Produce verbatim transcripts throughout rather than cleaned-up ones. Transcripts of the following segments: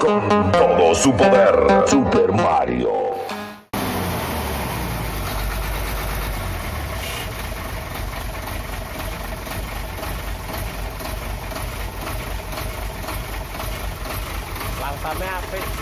con todo su poder, Super Mario. Lánzame a Pepsi.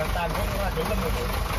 Hãy subscribe cho kênh Ghiền Mì Gõ để không bỏ lỡ những video hấp dẫn.